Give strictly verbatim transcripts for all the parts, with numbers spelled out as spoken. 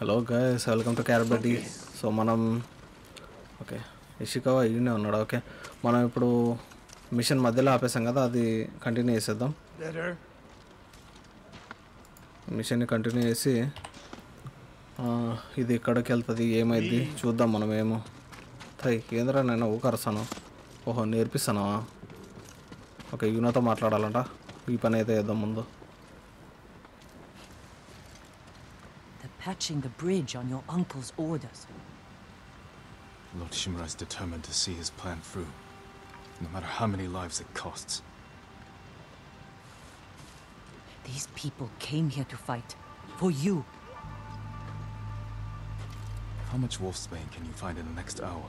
Hello guys, welcome to Carabati. Okay. So manam okay Ishikawa idine unnadu. Okay manam ippudu mission madhyalo aapesam kada, adi continue chesedam. Better mission ni continue chesi ah idi ikkadiki veltadi emaidhi chuddam manam emo thai kendra nenu ukarasanu oho nerpisana. Okay yuna tho maatladalanta ee pani aithe edam mundu. Patching the bridge on your uncle's orders. Lord Shimura is determined to see his plan through, no matter how many lives it costs. These people came here to fight, for you. How much wolfsbane can you find in the next hour?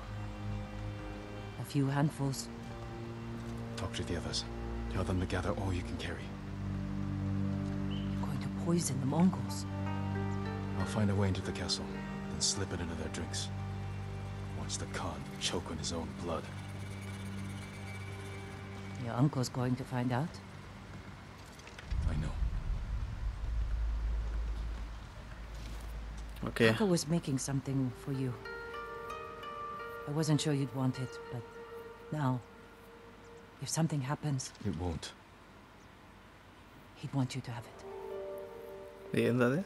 A few handfuls. Talk to the others. Tell them to gather all you can carry. You're going to poison the Mongols. I'll find a way into the castle, then slip it into their drinks. Watch the Khan choke on his own blood. Your uncle's going to find out? I know. Okay. Uncle was making something for you. I wasn't sure you'd want it, but now, if something happens... It won't. He'd want you to have it. The end of it?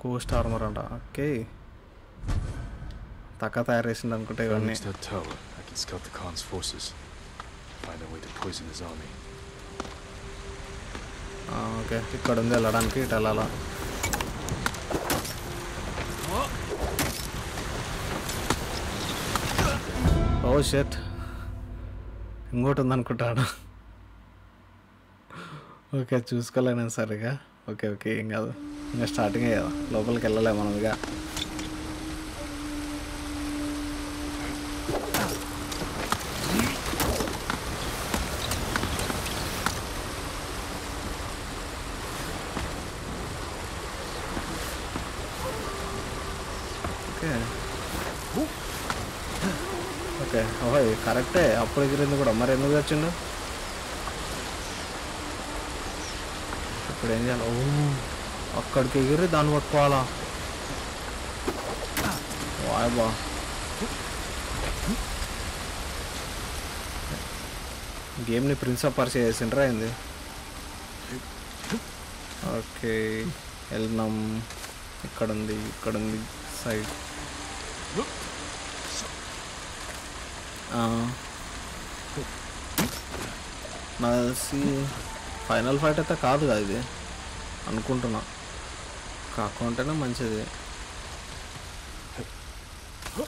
Ghost armor and okay. Takata racing and could even need that tower. I can scout the Khan's forces. Find a way to poison his army. Ah, okay. It got in the Ladan Kit Alala. Oh shit. Go to Nankutana. Okay, choose color and Sariga. Okay, okay, Ingal. ఇంకా starting అయ్యేదా, లోపలికి వెళ్ళలే మనం ఇక. Okay okay ఓహో కరెక్టే, అప్పుడు ఎగిరింది కూడా. మరి ఎందుకు వచ్చిండు ఇప్పుడు ఏం చేయాలి? ఓ అక్కడికి ఎగిరి దాన్ని పట్టుకోవాలా? వాయబా గేమ్ని ప్రిన్స్ ఆఫ్ పర్సీ చేసిండ్రా ఏంది? ఓకే వెళ్దాం. ఇక్కడ ఉంది, ఇక్కడ ఉంది సైడ్. నాకు తెలిసి ఫైనల్ ఫైట్ అయితే కాదు కదా ఇది అనుకుంటున్నా, కాకుంటేనే మంచిది.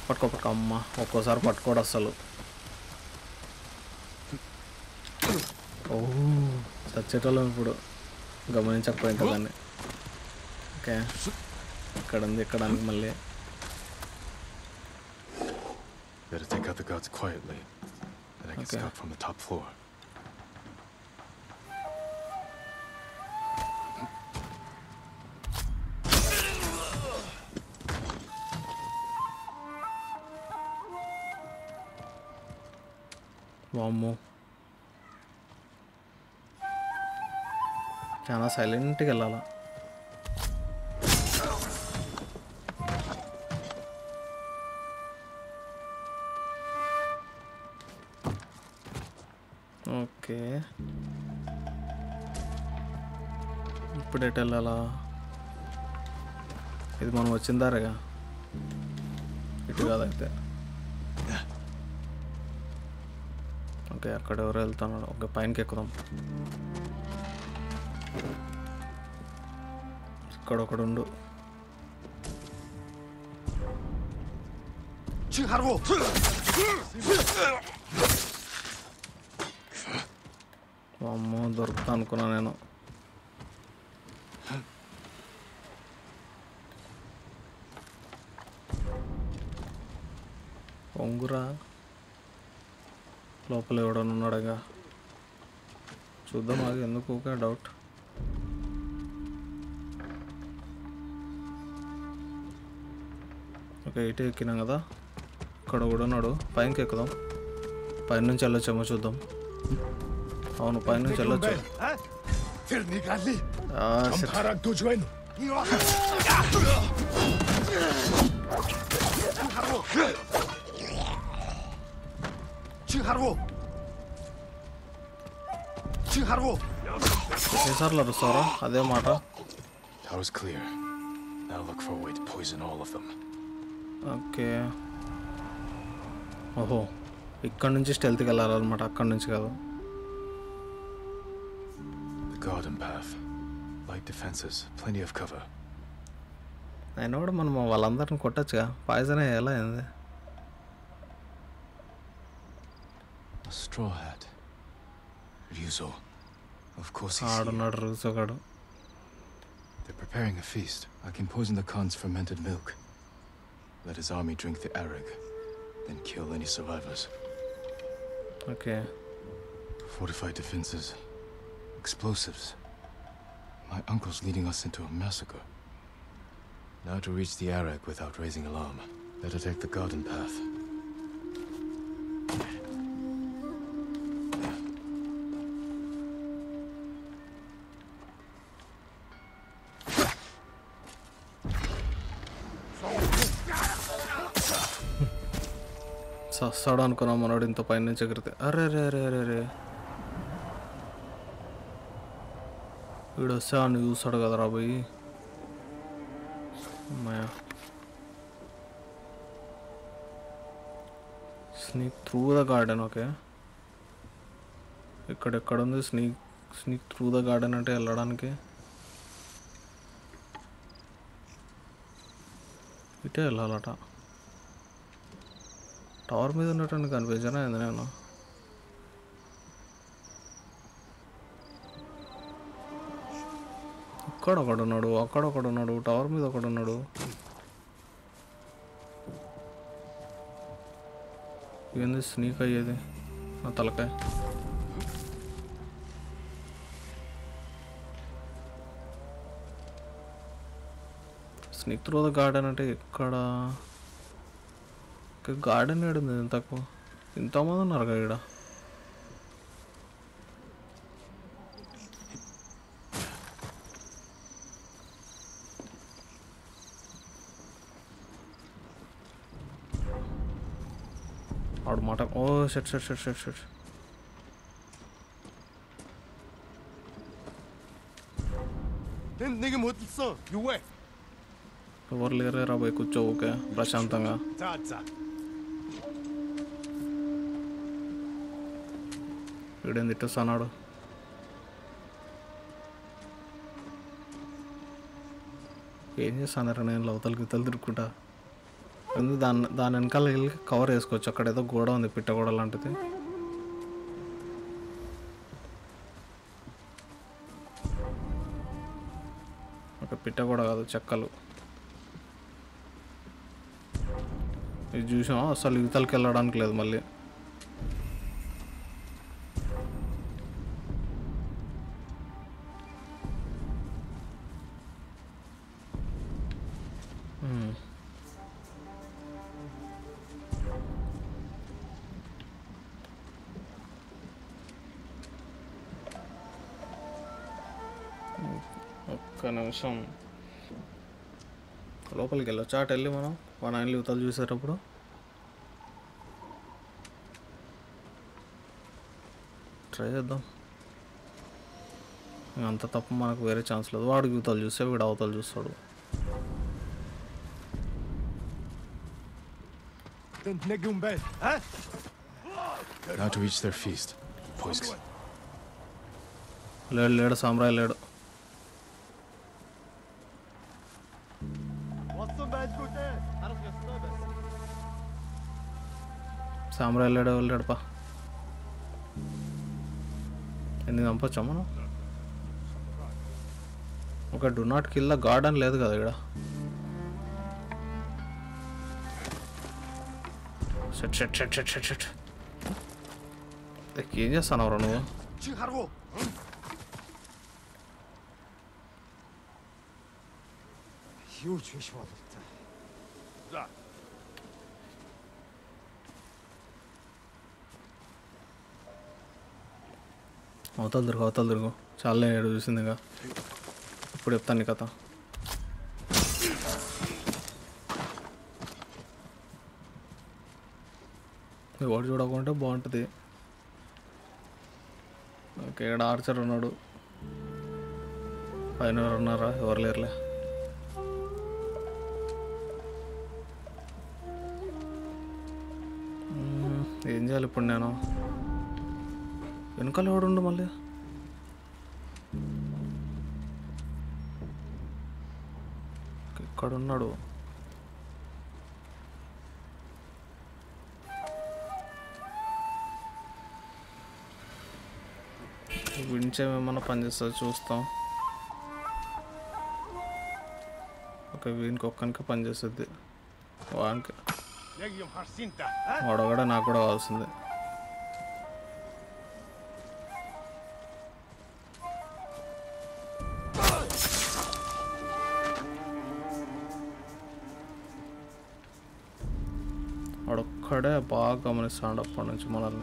పట్టుకో పట్టుకో అమ్మ, ఒక్కోసారి పట్టుకోడు అసలు. ఓ చచ్చేటోళ్ళం ఇప్పుడు, గమనించకపోయింది దాన్ని. ఓకే ఇక్కడ ఉంది, ఇక్కడ మళ్ళీ. వామ్మో చాలా సైలెంట్గా వెళ్ళాలా? ఓకే ఇప్పుడు ఎటు వెళ్ళాలా? ఇది మనం వచ్చిందారగా, ఇటు కాదైతే. ఓకే అక్కడ ఎవరు వెళ్తున్నాడు? ఓకే పైనకి ఎక్కుదాం. ఇక్కడ ఒకడు ఉండు. అమ్మో దొరుకుతా అనుకున్నా నేను. కొంగురా లోపల ఎవడను ఉన్నాడగా చూద్దాం అది ఎందుకు ఒక డౌట్ ఓకే ఇటే ఎక్కినాం కదా ఇక్కడ కూడా ఉన్నాడు పైకి ఎక్కుదాం పై నుంచి వెళ్ళొచ్చేమో చూద్దాం అవును పై నుంచి వెళ్ళొచ్చు फिर निकाल ली हमारा दुश्मन Chiharvo Chiharvo Chiharvo Sara adhe maata That was clear Now look for a way to poison all of them Okay Oho ikkad nunchi stealth ki ellala anamata akkad nunchi kadu Garden path, light defenses, plenty of cover. I know that man, man, Valandar can cut it. Poison is all in A straw hat. Ryuzo. Of course he's here. They're preparing a feast. I can poison the Khan's fermented milk. Let his army drink the Arak, then kill any survivors. Okay. Fortified defenses. Explosives. My uncle's leading us into a massacre. Now to reach the Arak without raising alarm. Better take the garden path. Sa sadan ko na manod into pain na chagirte. Arre arre arre arre. It is a new sort of other way. Sneak through the garden, okay? I could have cut on the sneak, sneak through the garden at a ladanke. It is a lalata. Tower me the nut and confusion, and then I know. Cut a cut on a do, a cut a cut on a do, tower me the cut on a do. Even the sneak a yede, a talaka. Sneak through the garden at a cuda garden at the Taco in Toman Argada. Oh shit shit shit shit shit Then nigga mut so you way Cover layer rabai kuch okay prashantanga Idend ittu sanadu Em chesanara nenu lavtal gital dirukunta And then the uncle cover is coach, the gold on the pitagoda lantity. Okay, pitagoda, the chakalu. Is you saw a little caladan clasmally. నిమిషం లోపలికి వెళ్ళొచ్చు అటు వెళ్ళి మనం one ఆయనలు యువతలు చూసేటప్పుడు try చేద్దాం అంత తప్ప మనకు వేరే ఛాన్స్ లేదు వాడు యువతలు చూస్తే వీడు అవతలు చూస్తాడు లేడు లేడు సామ్రాయ్ లేడు Samurai led a little pa. Any number chamano? Okay, do not kill the garden led the Shit, shit, shit, shit, shit, shit. Такие где санавро ну? Да. Отал дырга, отал дырга. Чалле еду дисинга. Упуре апта никата. They what you want to bond today. Okay, an archer or not. I know Nara or Lerla. Angel Punano. Then call out on the Malay. Cardonado. Winche mana panjasa chustam. Okay, win Khotun ka panjasa de. One ka. Odagada na kuda valsindi. Odakkade baaga gamanistund appa nunchi manalni.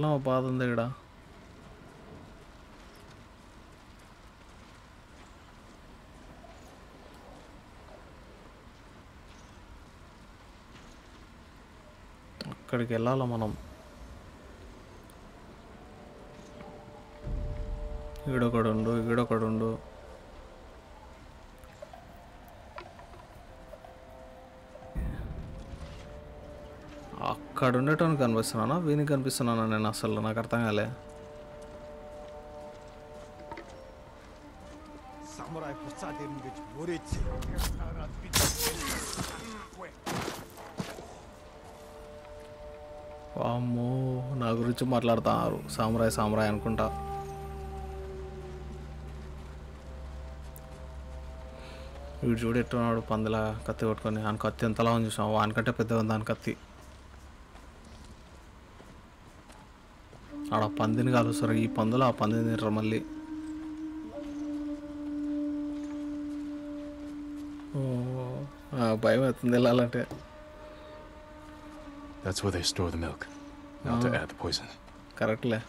No, bother there. Kerja lala manam. Ida karundo, ida karundo. Cardonet on conversation, na, we can be seen on an assail, na, karta ngale. Samurai Pusadim with Murici. Vamo, Nagurichu Matlartaru, Samurai, Samurai and Kunta. You Judith on Pandala, Kathiotkoni, and Kathian Talanjus, one Katapethan than Kathi. Ada pandin galu sari pandala pandin ramalli. Oh, ah, bayam atundela lante. That's where they store the milk, not to add the poison. Correct le.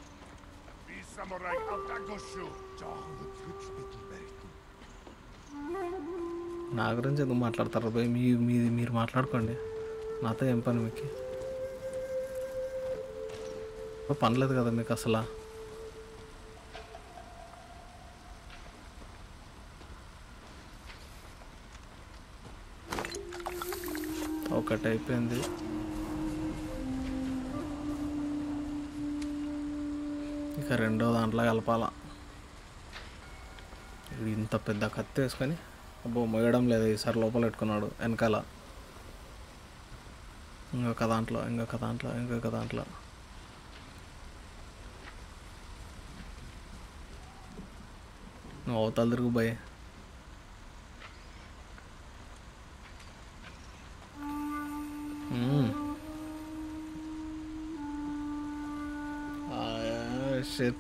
Nagaranje du matlar taru bay me me me matlar kande. Nata empan miki. Panlet got the Mikasala okay, type in the Carendo and Lagalpala in Tapeda Catescani above Madame Lady Sarlopal at Conado and Kala Inga Cadantla, Inga Cadantla, Inga Cadantla. No, tell the Rubai. Hmm. Ah, shit.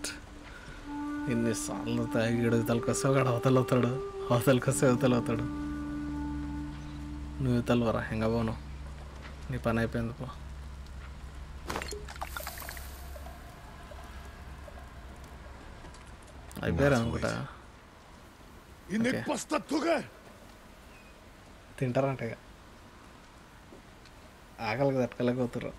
In this all the time, you do tell Kasaga, hotel, hotel, Kasa, hotel, hotel. No, tell her, hang a bono. Nipana Penpo. I bear on that. In the pasta toga Tintarantega Agal that Kalagotra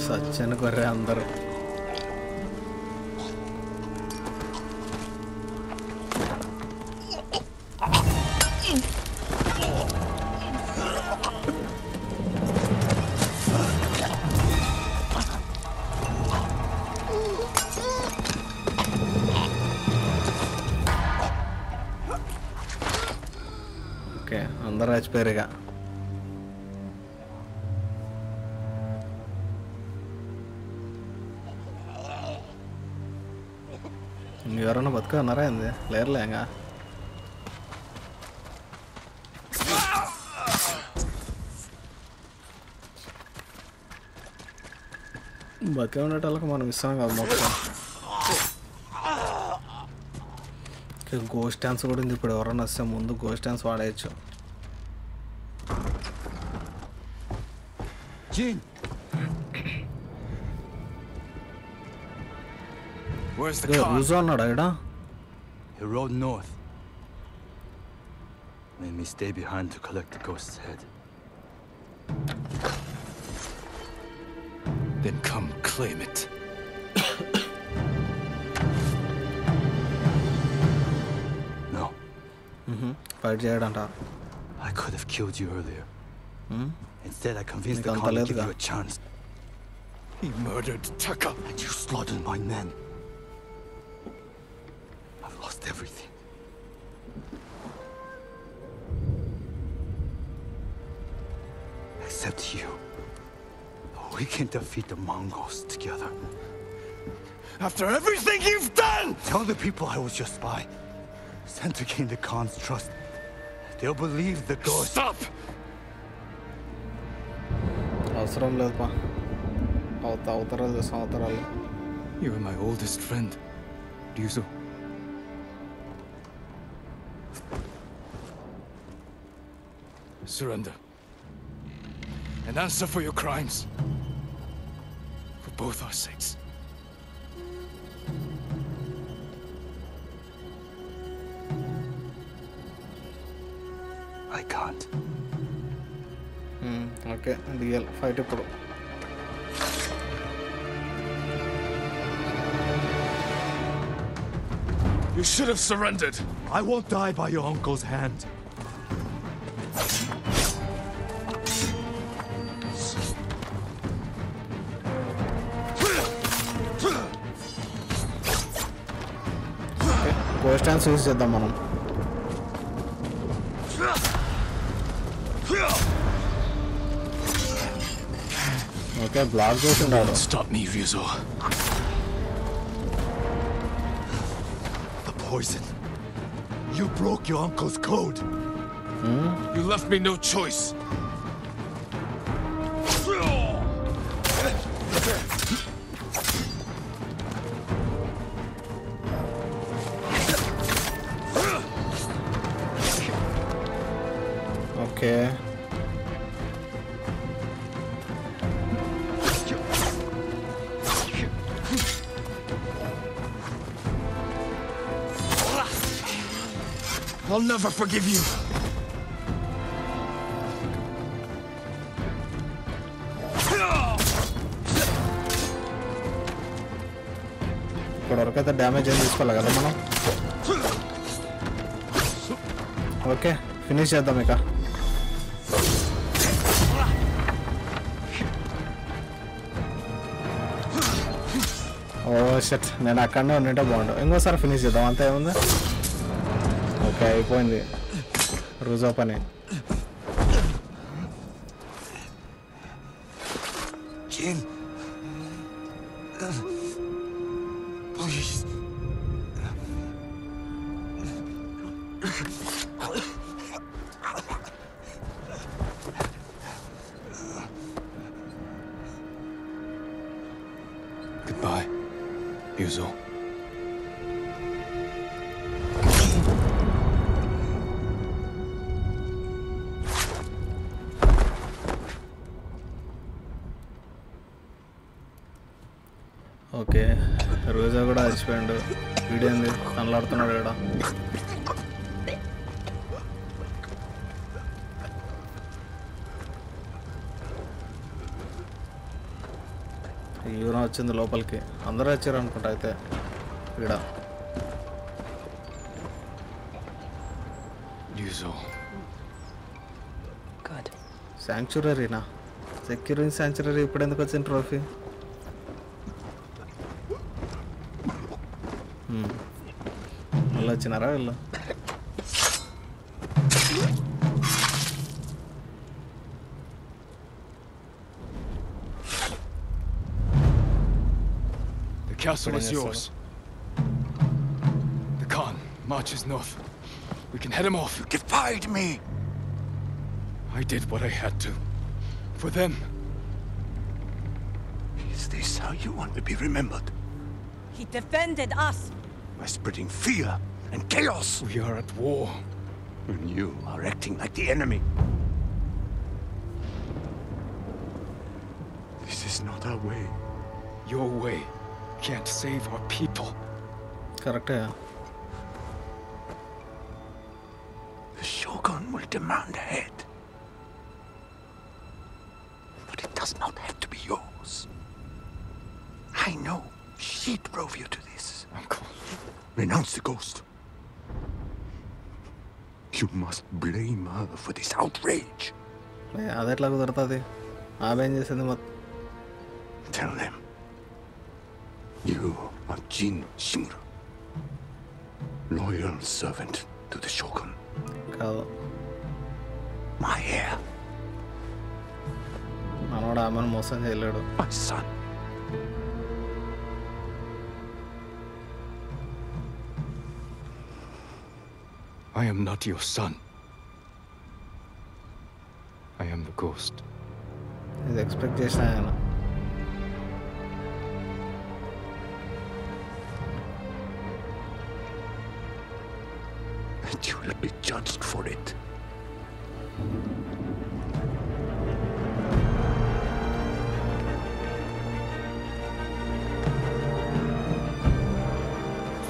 such an Gorander Okay, Andaraj Perega. You are on a Batka Naranda, Lerlanga. But I'm not talking about song or not. Ghost dance would in the Pedorana Samundo, ghost dance what I chose. Jin, where's the car? Who's on Rada? He rode north. Made me stay behind to collect the ghost's head. Then come claim it. No. Mm-hmm. I could have killed you earlier. Hmm? Instead, I convinced the Khan to give you a chance. He murdered Taka, and you slaughtered my men. I've lost everything. Except you. We can defeat the Mongols together. After everything you've done! Tell the people I was your spy. Sent to gain the Khan's trust. They'll believe the ghost. Stop! You were my oldest friend, Ryuzo. Surrender. And answer for your crimes. Both our sakes. I can't. Hmm. Okay. Real fight to pro. You should have surrendered. I won't die by your uncle's hand. Questions is the man. Okay, blast goes and out. Stop me, Ryuzo. The poison. You broke your uncle's code. Hmm? You left me no choice. Okay. I'll never forgive you. The damage and this for okay, finish the Meka. Oh shit, I can't do it. I'm going to finish it. Okay, I point it. Ruzo Pane. Jin. Please. Goodbye. Yuzo. Okay, Rosa got a spend video and Lartana. You know, it's in the local key. Andarachir and Kotaita. Rida. Yuzo. Good. Sanctuary na. Securing sanctuary put in the Kutsin trophy. Hmm. Alla chinara illa. castle is yours. The Khan marches north. We can head him off. You defied me! I did what I had to. For them. Is this how you want to be remembered? He defended us. By spreading fear and chaos. We are at war. And you are acting like the enemy. This is not our way. Your way can't save our people. Correct. The Shogun will demand a head. But it does not have to be yours. I know. She drove you to this. Uncle. Renounce the ghost. You must blame her for this outrage. Tell them. You are Jin Shimura. Loyal servant to the Shogun. Kau. My heir. My son. I am not your son. I am the ghost. His expectation. And you will be judged for it.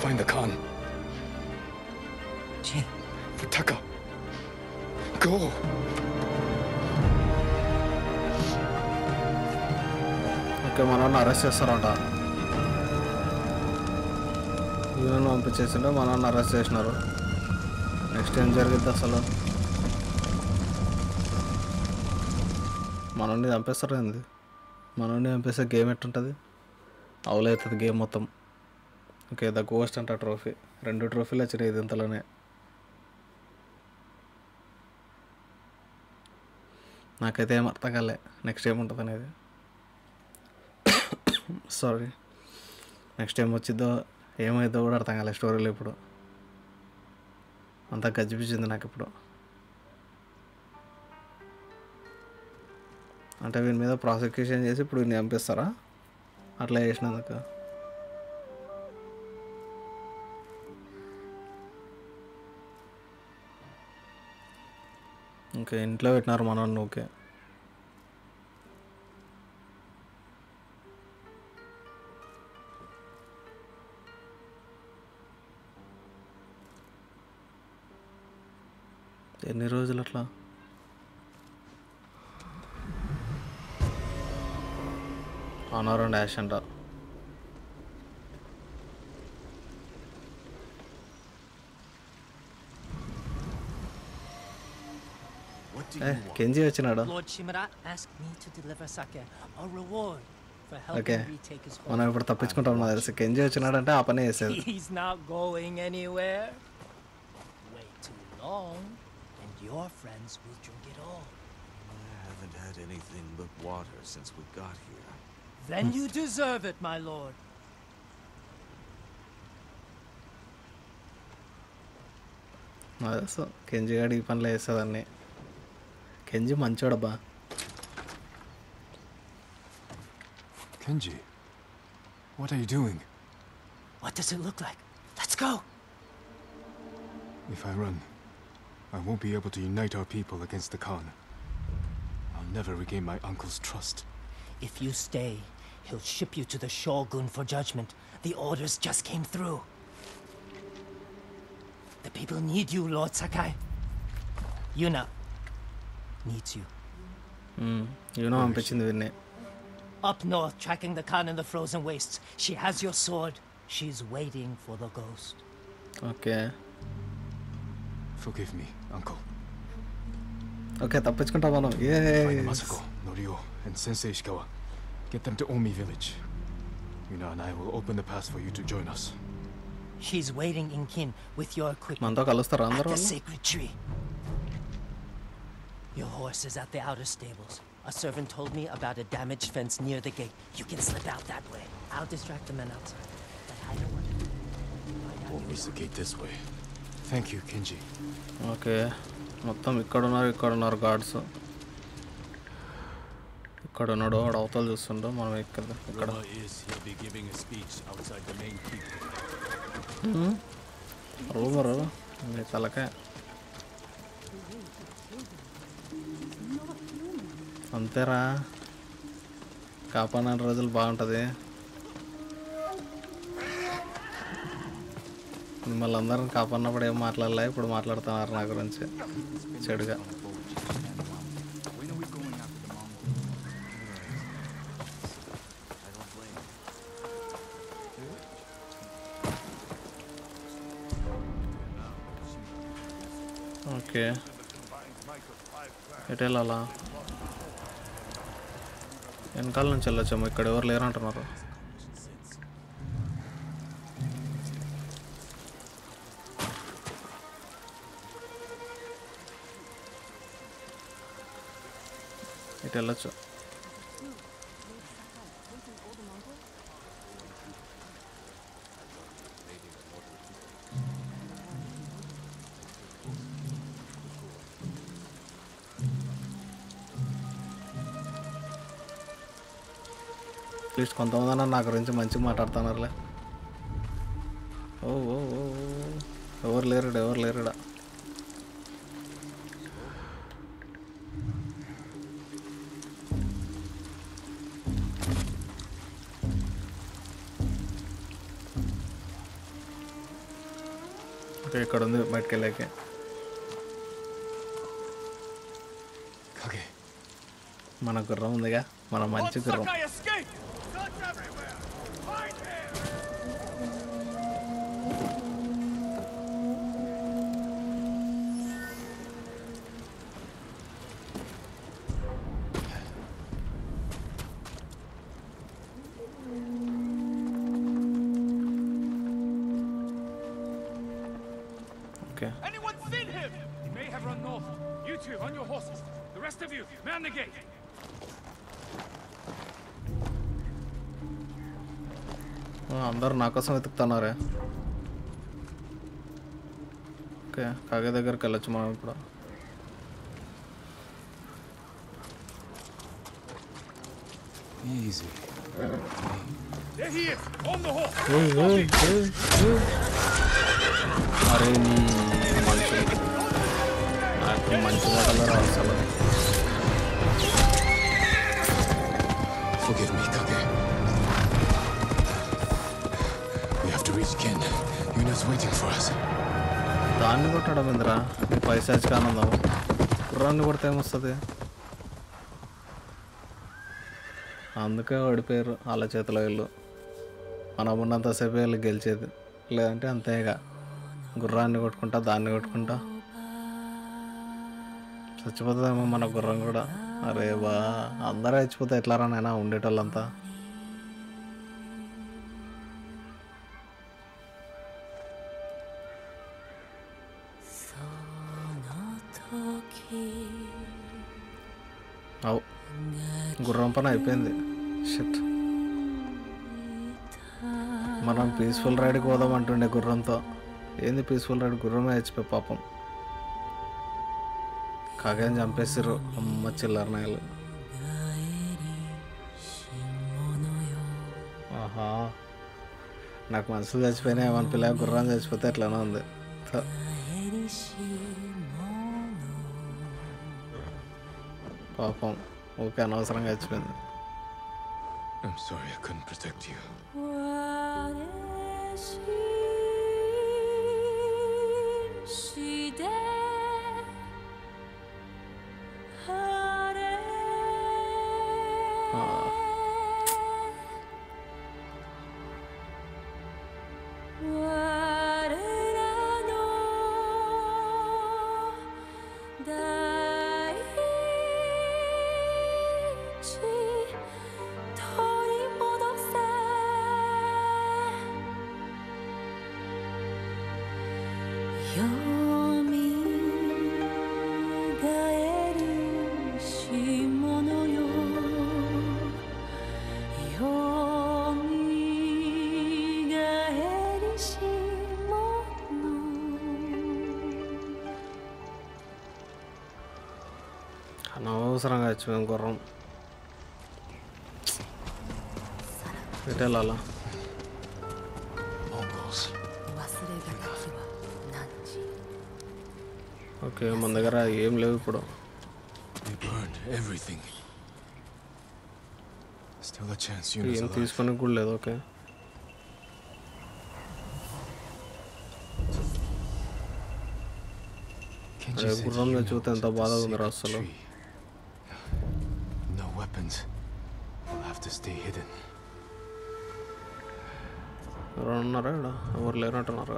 Find the Khan. Jin. Futaka. Go. Okay, manon arrest chestaranta. Even pampichesindu manon arrest chesinaru. Next time jarigidda asalu. Manonni champestaru endi? Manonni champese game ettuntadi? Avulaitadi game mottham. Okay, the ghost and a trophy. Rendu trophylu vachina idintalane. నాకైతే ఏం అర్థం కాలే next ఏం ఉంటుంది అనేది sorry next ఏం వచ్చిందో ఏమైందో కూడా అర్థం కాలే స్టోరీలో ఇప్పుడు అంతా గజిబిజింది నాకు ఇప్పుడు అంటే వీని మీద ప్రాసిక్యూషన్ చేసి ఇప్పుడు వీని చంపేస్తారా అట్లా చేసినందుకు ఇంకా ఇంట్లో పెట్టినారు మనోన్ని ఓకే ఎన్ని రోజులు అట్లా ఆనర్ అండ్ యాష్ అంట Kenji vachinadu. Lord Shimura asked me to deliver sake, a reward for helping me take his home. Okay. Manam ippudu tappichukuntam na telusu. Kenji vachinadu ante apane chesadu. He's not going anywhere. Wait too long and your friends will drink it all. I haven't had anything but water since we got here. Then you deserve it, my lord. Madaso Kenji gadi panla chesadanni. Kenji manchodabba. Kenji, what are you doing? What does it look like? Let's go! If I run, I won't be able to unite our people against the Khan. I'll never regain my uncle's trust. If you stay, he'll ship you to the Shogun for judgment. The orders just came through. The people need you, Lord Sakai. Yuna. Needs you. Hmm. You know I'm pitching the net. Up north, tracking the Khan in the frozen wastes. She has your sword. She's waiting for the ghost. Okay. Forgive me, Uncle. Okay, the pitch can't happen. Yeah. Masako, Norio, and Sensei Ishikawa. Get them to Omi village. Yuna and I will open the path for you to join us. She's waiting in Qin with your equipment at the sacred tree. Your horse is at the outer stables. A servant told me about a damaged fence near the gate. You can slip out that way. I'll distract the men outside. But I don't want to. Always the gate this way. Thank you, Kenji. Okay. మొత్తం ఇక్కడున్నారు ఇక్కడున్నారు guards ఇక్కడ ఉన్నాడు వాడు అవతల చూస్తుండో మనం ఇక్కడ ఇక్కడ rumour తలకాయ అంతేరా కాపాన రోజులు బాగుంటుంది మిమ్మల్ని అందరం కాపాడినప్పుడు ఏం మాట్లాడలే ఇప్పుడు మాట్లాడుతున్నారు నా గురించి చెడుగా ఓకే ఎటు వెళ్ళాలా వెనకాల నుంచి వెళ్ళొచ్చాము ఇక్కడ ఎవరు లేరంటున్నారు ఇటు వెళ్ళొచ్చు అట్లీస్ట్ కొంతమంది నా గురించి మంచిగా మాట్లాడుతున్నారులే ఓ ఓ ఎవరు లేరుడా ఎవరు లేరుడా ఇక్కడ ఉంది బయటకి వెళ్ళాకే మన గుర్రం ఉందిగా మన మంచి గుర్రం అందరు నా కోసం వెతుకుతున్నారే ఓకే కాగే దగ్గరికి వెళ్ళచ్చు మనం ఇప్పుడు అరే నీ నాకు మంచి మాటలు రావు అసలు Forgive me, Kage. We have to reach Qin. Yuna's waiting for us. Danni kottadam endra? Ee paisaj kaanandavu. Kurranni kodthe em ostadi? Anduke odipoyaru alla chetalo illu. Manam unnanta sepe illu gelichedi. Ledante antega. Gurranni kottukunta danni kottukunta. Sachipothademo mana gurram kuda. అరే బా అందరూ చచ్చిపోతే ఎట్లారా నాయన ఉండేటోళ్ళంతా అవు గుర్రం పని అయిపోయింది shit మనం పీస్ఫుల్ రైడ్కి పోదాం అంటుండే గుర్రంతో ఏంది పీస్ఫుల్ రైడ్ గుర్రమే చచ్చిపోయి పాపం కాగని చంపేసారు అమ్మ చిల్లర నాయలు ఆహా నాకు మనసులు చచ్చిపోయినా ఏమనిపిల్ల గుర్రం చచ్చిపోతే ఎట్లానే ఉంది పాపం ఓకే అనవసరంగా చచ్చిపోయింది You're me. అనవసరంగా వచ్చాం గుర్రం పెట్టాలా ఓకే మన దగ్గర ఏం లేవు ఇప్పుడు ఏం తీసుకొని కూడా లేదు ఓకే గుర్రం చూస్తే ఎంత బాధ ఉంది అసలు ఎవరు ఉన్నారా ఇక్కడ ఎవరు లేనట్టున్నారు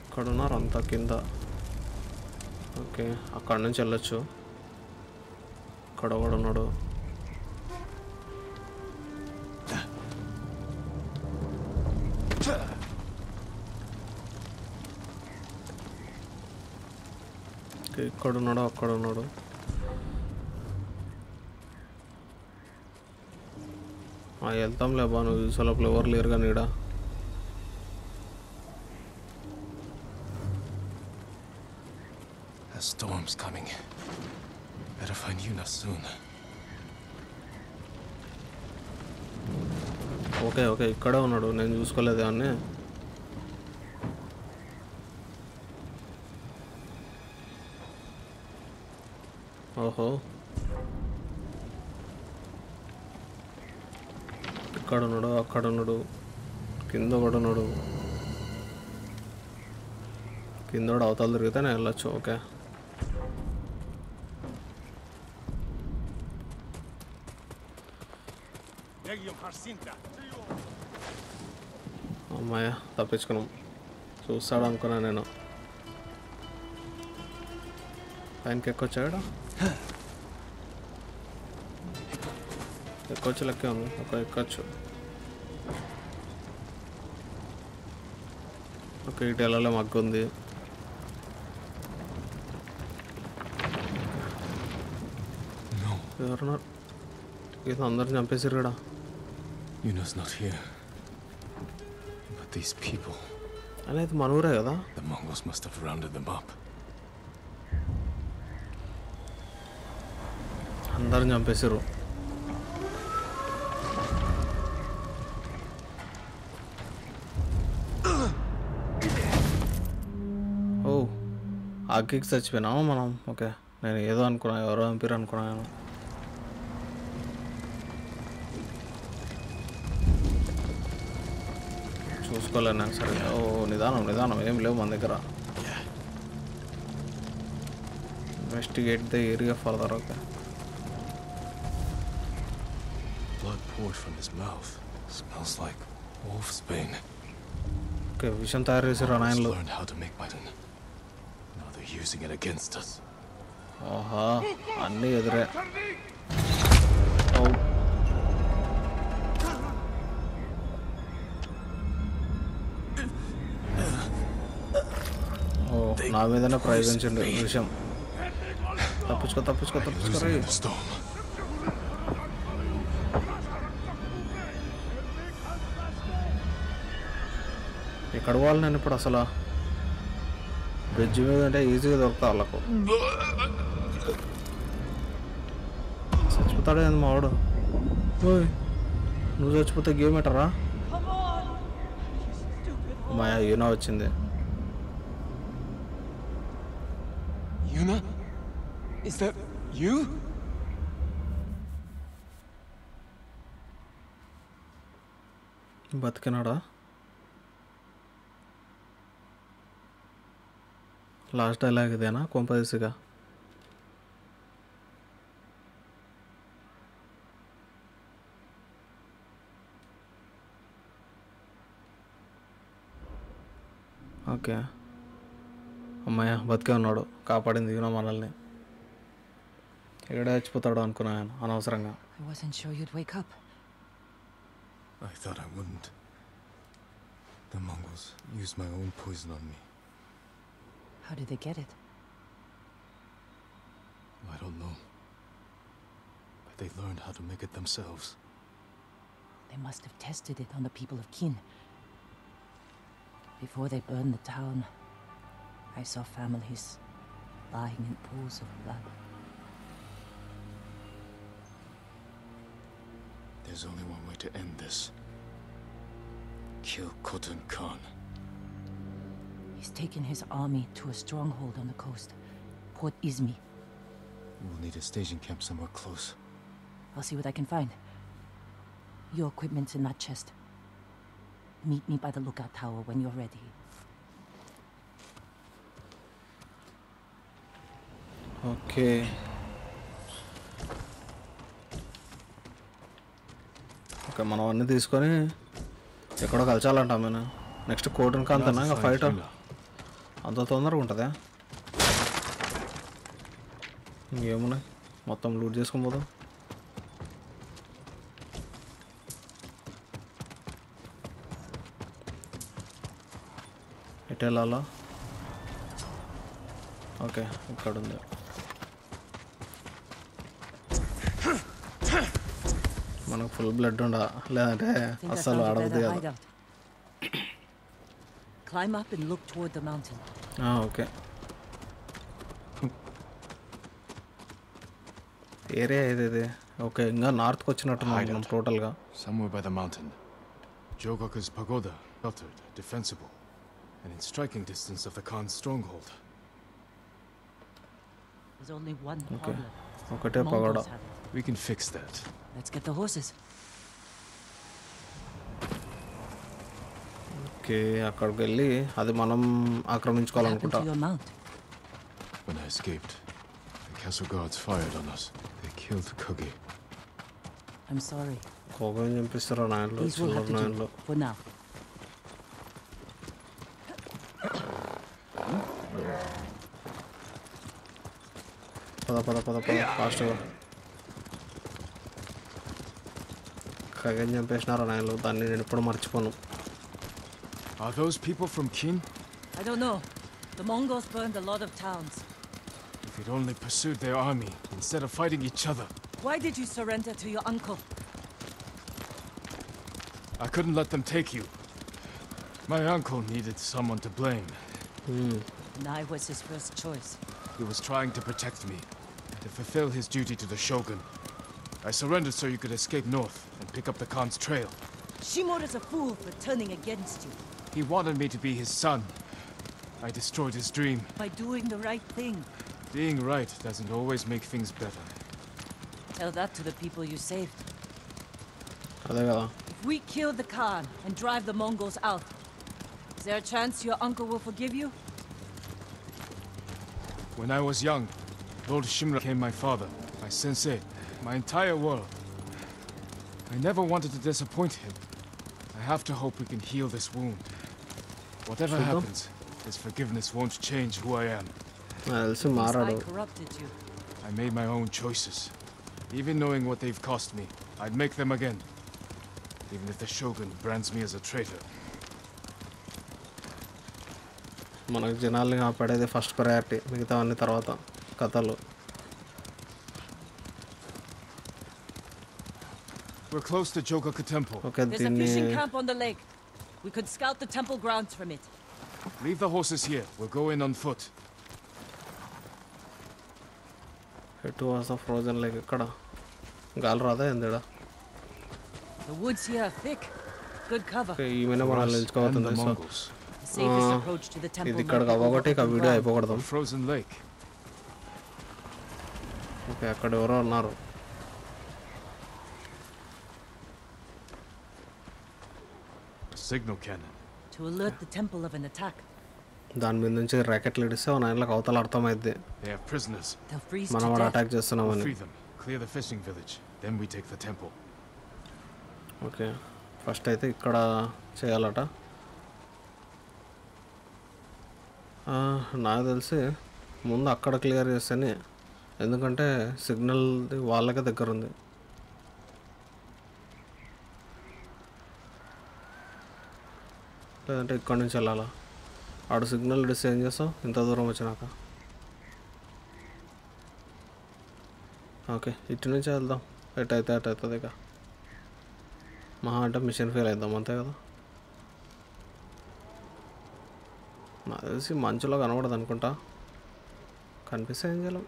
ఇక్కడ ఉన్నారు అంతా కింద ఓకే అక్కడ నుంచి వెళ్ళొచ్చు ఇక్కడ కూడా ఉన్నాడు ఇక్కడ ఉన్నాడు అక్కడ ఉన్నాడు వెళ్తాంలే బా నువ్వు చూసేలోపల ఎవరు లేరు కానీ ఇక్కడ A storm's coming. Better find Yuna soon. Okay, okay. ఇక్కడ ఉన్నాడు నేను చూసుకోలేదు అన్న ఓహో ఇక్కడ ఉన్నాడు అక్కడ ఉన్నాడు కింద కూడా ఉన్నాడు కింద కూడా అవతల తిరిగితే నేను వెళ్ళొచ్చు ఓకే అమ్మాయ తప్పించుకున్నాం చూస్తాడు అనుకున్నా నేను ఆయనకి ఎక్కొచ్చాడు ఎక్కొచ్చు లెక్క ఉంది ఒక ఎక్కొచ్చు ఓకే ఇటు వెళ్ళలే మగ్గుంది ఎవరున్నారు ఇది అందరిని చంపేశారు కదా Yuna's not here. But these people. I need manure kada. The Mongols must have rounded them up. Andar champesaru. Oh. Agik sachpenama manam. Okay. Nenu edo anukunna evaru vampire anukunna. చూసుకోలేనా సరే ఓ నిదానం నిదానం ఏం లేవు మన దగ్గర investigate the area further okay Blood poured from his mouth. Smells like wolfsbane. Okay, విషం తయారు చేశారు ఆయనలో. Now they're using it against us. ఆహా అన్నీ ఎదురే నా మీదనే ప్రయోగించండి విషయం తప్పించుకో తప్పించుకో తప్పించుకో ఎక్కడ పోవాలి నేను ఇప్పుడు అసలు బ్రిడ్జ్ మీద అంటే ఈజీగా దొరుకుతా వాళ్ళకు చచ్చిపోతాడు ఏంది మావాడు నువ్వు చచ్చిపోతే గేమ్ ఎటరా మాయా యూనా వచ్చింది Yuna? Is that you? Batkanada? Last dialogue idena composisiga. Okay. అమ్మాయ బతికే ఉన్నాడు కాపాడింది యూనా మనల్ని ఎక్కడ చచ్చిపోతాడు అనుకున్నాను అనవసరంగా I saw families lying in pools of blood. There's only one way to end this. Kill Khotun Khan. He's taken his army to a stronghold on the coast, Port Izmi. We'll need a staging camp somewhere close. I'll see what I can find. Your equipment's in that chest. Meet me by the lookout tower when you're ready. Okay. Okay, man, what is this? Going? They got a culture land, man. Next to Khotun Khan, then a fighter. And that one, another one, yeah, man. What time loot this? Come on. It's a lala. Okay, got on there. Full blood on the climb up and look toward the mountain. Ah, okay. Okay, north total. Somewhere by the mountain. Jōkaku's pagoda, sheltered, defensible, and in striking distance of the Khan's stronghold. There's only one problem. Okay, pagoda. We can fix that. Let's get the horses. Okay, I can't get it. That's why I'm going to your mount. When I escaped, the castle guards fired on us. They killed Kogi. I'm sorry. These will have to do for now. Pada, pada, pada, pada. Faster. Are those people from Qin? I don't know. The Mongols burned a lot of towns. If we'd only pursued their army instead of fighting each other. Why did you surrender to your uncle? I couldn't let them take you. My uncle needed someone to blame. Mm. And I was his first choice. He was trying to protect me, to fulfill his duty to the Shogun. I surrendered so you could escape north and pick up the Khan's trail. Shimura's a fool for turning against you. He wanted me to be his son. I destroyed his dream. By doing the right thing. Being right doesn't always make things better. Tell that to the people you saved. If we kill the Khan and drive the Mongols out, is there a chance your uncle will forgive you? When I was young, Lord Shimura became my father, my sensei. My entire world. I never wanted to disappoint him. I have to hope we can heal this wound. Whatever Should happens, go? His forgiveness won't change who I am. I corrupted you. I made my own choices. Even knowing what they've cost me, I'd make them again. Even if the Shogun brands me as a traitor. Manak janalinga padede first priority. Migitha anni tarvata kathalu. We're close to Jōkaku Temple. Okay, there's a fishing camp on the lake. We could scout the temple grounds from it. Leave the horses here. We'll go in on foot. It was a frozen lake. Kada. Galrada and there. The woods here are thick. Good cover. Okay, you mean about the Mongols? The safest approach to the temple. This kada gavaga take a video. I pogadam. Frozen lake. Okay, akade oru naru. Signal cannon to alert the temple of an attack. Then we need rocket leaders. So I like outal artham idde. They have prisoners. They'll freeze to death. Attack just now. Free them. Clear the fishing village. Then we take the temple. Okay. First, I think ikkada cheyalata. Ah, na telsi mundu akkada clear chesani. Endukante signal vallake daggara undi. అంటే ఇక్కడ నుంచి వెళ్ళాలా ఆడ signal design చేసాం ఇంత దూరం వచ్చినాక okay ఇటు నుంచి వెళ్దాం ఎట్ అయితే అట్ అవుతుంది ఇక మహా అంటే మిషన్ ఫెయిల్ అవుతాం అంతే కదా నాకు తెలిసి మంచులో కనబడదు అనుకుంటా కనిపిస్తాయేంజలం.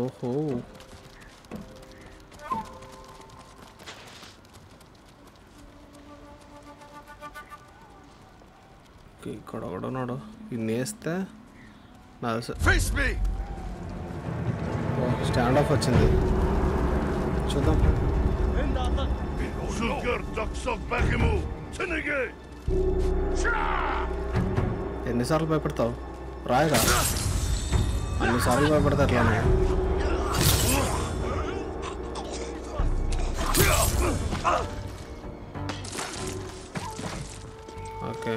ఓహో ఇక్కడ ఒకడున్నాడు. ఇన్ని వేస్తే స్టాండ్ ఆఫ్ వచ్చింది చూద్దాం. ఎన్నిసార్లు భయపడతావు రాయరా? ఎన్నిసార్లు భయపడతా అట్లానే. ఓకే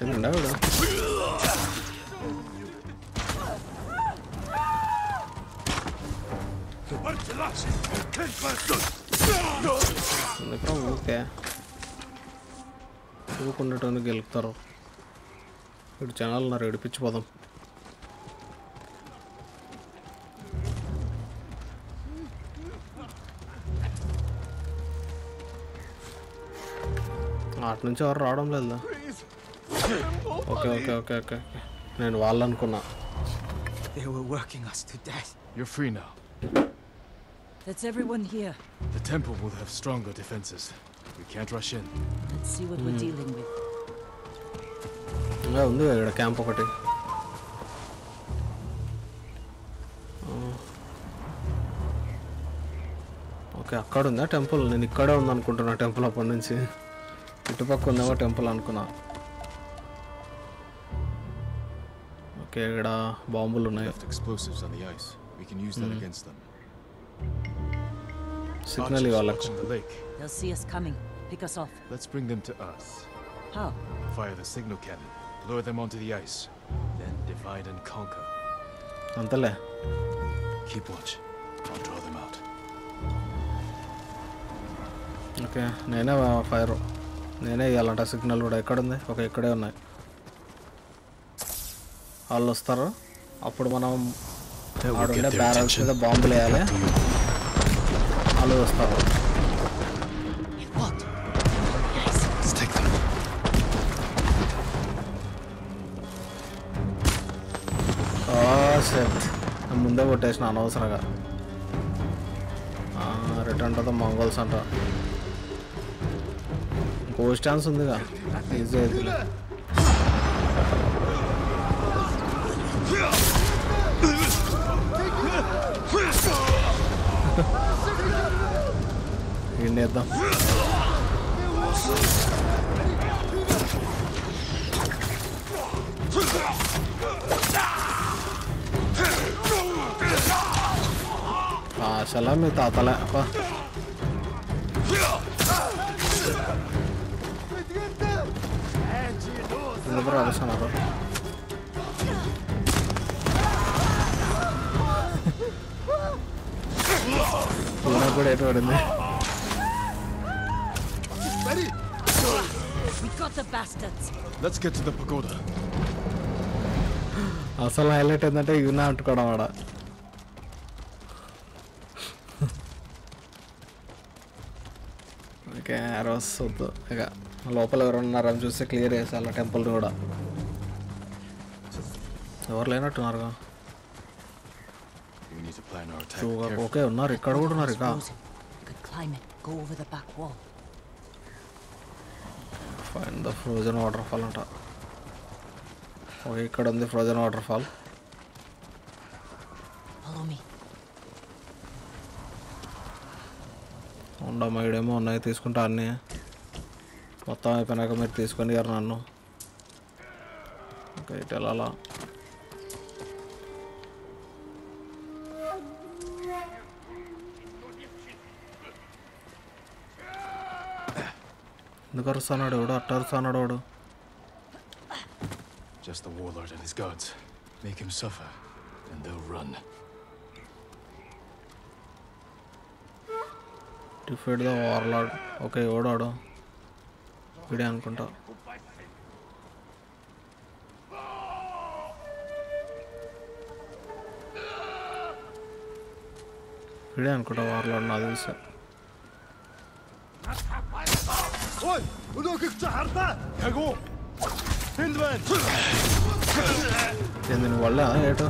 ఏంటండి ఆవిడ? ఓకే ఊకుండటం గెలుపుతారు. ఇప్పుడు జనాలు ఉన్నారు, ఏడిపించిపోదాం. అటు నుంచి ఎవరు రావడం లేదా? ఓకే ఓకే ఓకే ఓకే నేను వాళ్ళు అనుకున్నా. That's everyone here. The temple will have stronger defenses. We can't rush in. Let's see what mm. we're dealing with. Now, no, I got a camp over there. Okay, akkada unda temple. Nenu ikkada undu anukuntunna temple appa nunchi. Ittu pakka undava temple anukunna. Okay, ikkada bombulu unnai. Explosives on the ice. We can use mm. that against them. Signal watching the lake. They'll see us coming. Pick us off. Let's bring them to us. How? Fire the signal cannon. Lure them onto the ice. Then divide and conquer. Antale. Keep watch. I'll draw them out. Okay. Nena fire. Nena yalanta signal oda ikkada undi. Okay, ikkade unnai. Allu ostharu. Appudu manam adunde barrels meda bomb leyale. Let's start. What? Guys, let's take them. Oh shit. I'm munde votation anavasaraga. Ah, return to the Mongols anta. Ghost dance undi ga. Easy ayyindi. Needam. Ah, salam eta tala apa? Lebar sana apa? Mana pura itu ada. We got the bastards. Let's get to the pagoda. Asal highlight endante ivna antukodam ada. Okay, arrows suddu. Aga lopala evaru unnaru ani chuste clear chesala temple kuda. Evaru lenattu unnaru ga. We need to plan our attack. Okay, unnaru ikkada kuda unnaru ga. Could climb it, go over the back wall. Find the frozen waterfall anta. Okay, ikkada undi frozen waterfall. Follow me. Onda maidemo unnai teeskunta anni mottam ayipinaka meer teeskoni yaru nannu. Okay, telala ఎందుకు అరుస్తున్నాడు ఎవడు? అట్ట అరుస్తున్నాడు వాడు. Just the warlord and his gods make him suffer and they run. Defeat the warlord. Okay ఎవడు వాడు? వీడే అనుకుంటా. వీడే అనుకుంటా వార్లార్డ్. నా తెలుసు And then voila, it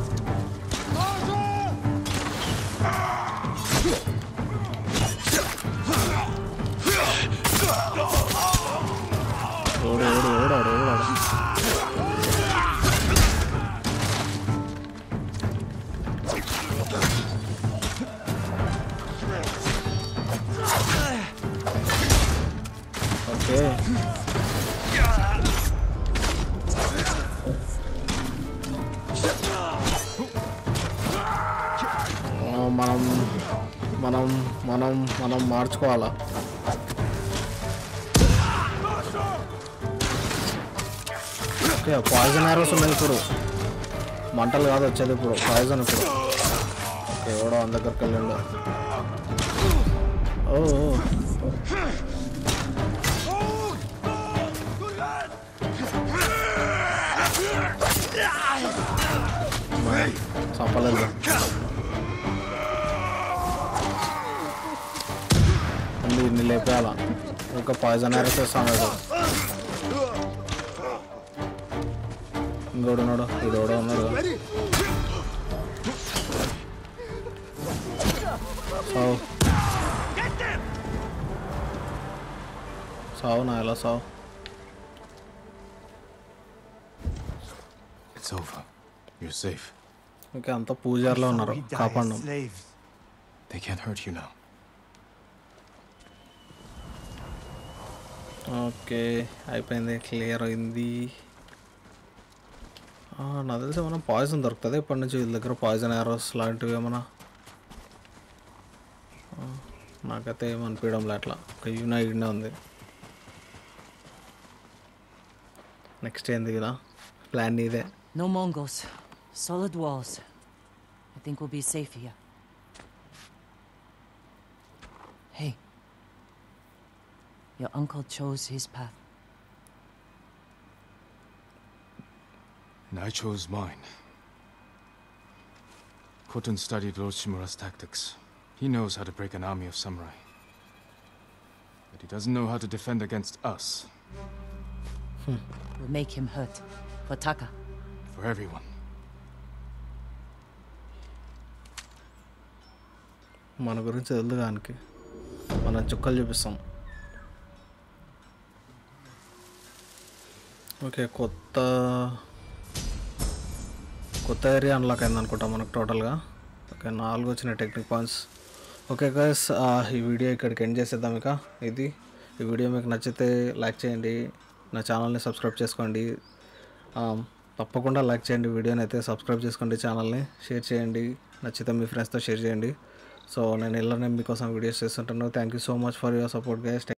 Koala. Okay, poison arrows are made for mantle gather chili for poison. Okay, order on the calendar. Oh, my sapala. Nilapala. Okay, poison arrows are summoned. No, no, no, no, no, no. So, so, Naila, so. It's over. You're safe. Okay, I'm the pujar lo unnaru. Kaapanu. They can't hurt you now. Okay, I find the clear in the. Ah, now there is one poison. There is a poison arrow slant to him. Ah, I got him on freedom latla. Okay, united now. Next day, the plan is there. No Mongols, solid walls. I think we'll be safe here. Hey. Your uncle chose his path. And I chose mine. Khotun studied Lord Shimura's tactics. He knows how to break an army of samurai. But he doesn't know how to defend against us. Hmm. We'll make him hurt. For Taka. For everyone. Mana gurinchi teluganiki. Mana chukkalu chupistam. Okay, kotta kotta area unlock and then kotta manaku total ga. Okay, nalugu vachina technique points. Okay guys, uh, ee video ikkadiki end chesedam ika. Idi ee video meeku nachithe like cheyandi, na channel ni subscribe cheskondi. Um tappakunda like cheyandi video ni aithe, subscribe cheskondi channel ni, share cheyandi, nachithe mee friends tho share cheyandi. So nenu ellane meekosam videos chestuntanu. Thank you so much for your support guys.